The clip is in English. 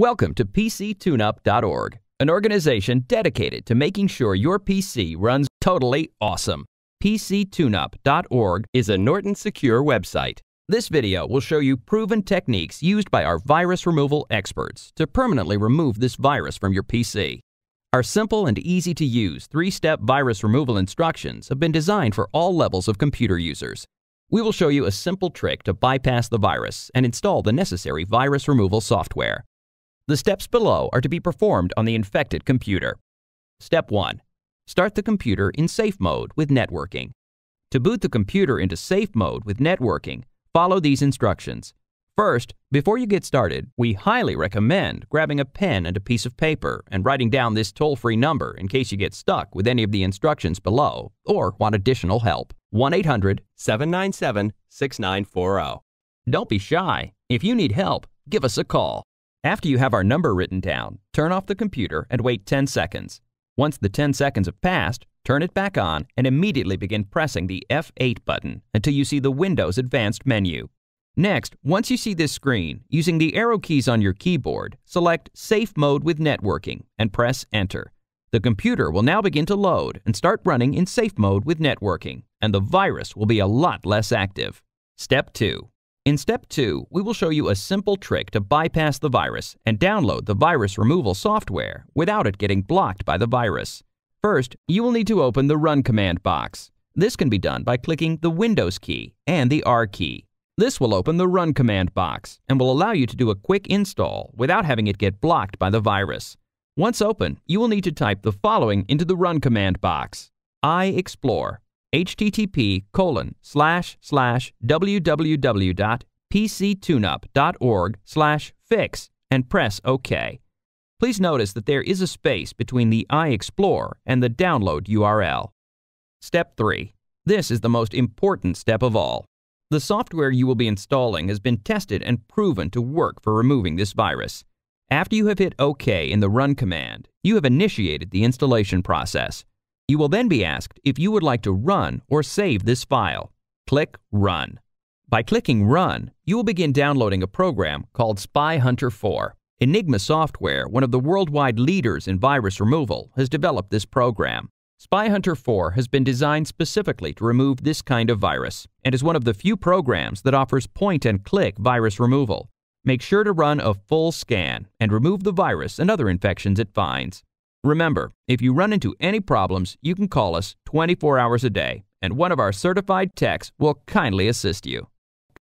Welcome to PCTuneUp.org, an organization dedicated to making sure your PC runs totally awesome. PCTuneUp.org is a Norton Secure website. This video will show you proven techniques used by our virus removal experts to permanently remove this virus from your PC. Our simple and easy-to-use three-step virus removal instructions have been designed for all levels of computer users. We will show you a simple trick to bypass the virus and install the necessary virus removal software. The steps below are to be performed on the infected computer. Step 1. Start the computer in safe mode with networking. To boot the computer into safe mode with networking, follow these instructions. First, before you get started, we highly recommend grabbing a pen and a piece of paper and writing down this toll-free number in case you get stuck with any of the instructions below or want additional help. 1-800-797-6940. Don't be shy. If you need help, give us a call. After you have our number written down, turn off the computer and wait 10 seconds. Once the 10 seconds have passed, turn it back on and immediately begin pressing the F8 button until you see the Windows Advanced menu. Next, once you see this screen, using the arrow keys on your keyboard, select Safe Mode with Networking and press Enter. The computer will now begin to load and start running in safe mode with networking, and the virus will be a lot less active. Step 2. In Step 2, we will show you a simple trick to bypass the virus and download the virus removal software without it getting blocked by the virus. First, you will need to open the Run command box. This can be done by clicking the Windows key and the R key. This will open the Run command box and will allow you to do a quick install without having it get blocked by the virus. Once open, you will need to type the following into the Run command box: http://www.pctuneup.org/fix and press OK. Please notice that there is a space between the iExplore and the download URL. Step 3. This is the most important step of all. The software you will be installing has been tested and proven to work for removing this virus. After you have hit OK in the Run command, you have initiated the installation process. You will then be asked if you would like to run or save this file. Click Run. By clicking Run, you will begin downloading a program called SpyHunter 4. Enigma Software, one of the worldwide leaders in virus removal, has developed this program. SpyHunter 4 has been designed specifically to remove this kind of virus and is one of the few programs that offers point-and-click virus removal. Make sure to run a full scan and remove the virus and other infections it finds. Remember, if you run into any problems, you can call us 24 hours a day, and one of our certified techs will kindly assist you.